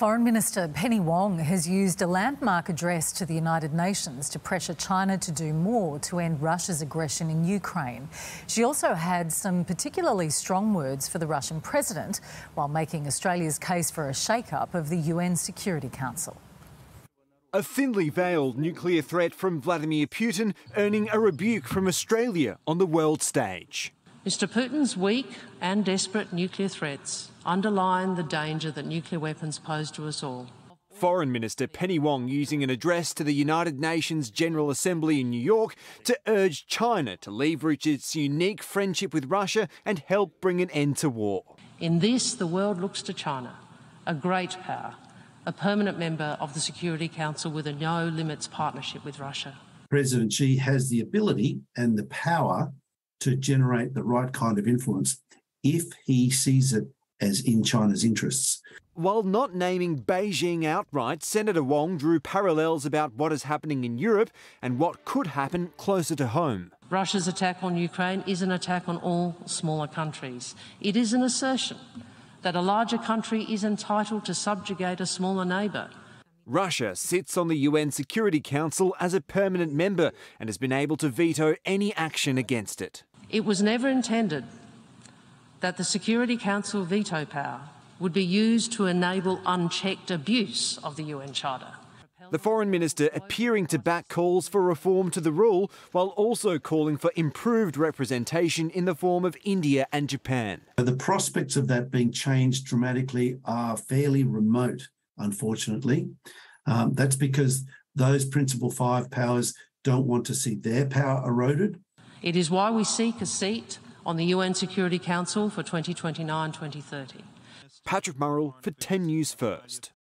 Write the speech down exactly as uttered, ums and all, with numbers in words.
Foreign Minister Penny Wong has used a landmark address to the United Nations to pressure China to do more to end Russia's aggression in Ukraine. She also had some particularly strong words for the Russian president while making Australia's case for a shake-up of the U N Security Council. A thinly veiled nuclear threat from Vladimir Putin earning a rebuke from Australia on the world stage. Mister Putin's weak and desperate nuclear threats underline the danger that nuclear weapons pose to us all. Foreign Minister Penny Wong using an address to the United Nations General Assembly in New York to urge China to leverage its unique friendship with Russia and help bring an end to war. In this, the world looks to China, a great power, a permanent member of the Security Council with a no-limits partnership with Russia. President Xi has the ability and the power to generate the right kind of influence if he sees it as in China's interests. While not naming Beijing outright, Senator Wong drew parallels about what is happening in Europe and what could happen closer to home. Russia's attack on Ukraine is an attack on all smaller countries. It is an assertion that a larger country is entitled to subjugate a smaller neighbour. Russia sits on the U N Security Council as a permanent member and has been able to veto any action against it. It was never intended that the Security Council veto power would be used to enable unchecked abuse of the U N Charter. The Foreign Minister appearing to back calls for reform to the rule, while also calling for improved representation in the form of India and Japan. The prospects of that being changed dramatically are fairly remote, unfortunately. Um, that's because those principal five powers don't want to see their power eroded. It is why we seek a seat on the U N Security Council for twenty twenty-nine to twenty thirty. Patrick Murrell for ten News First.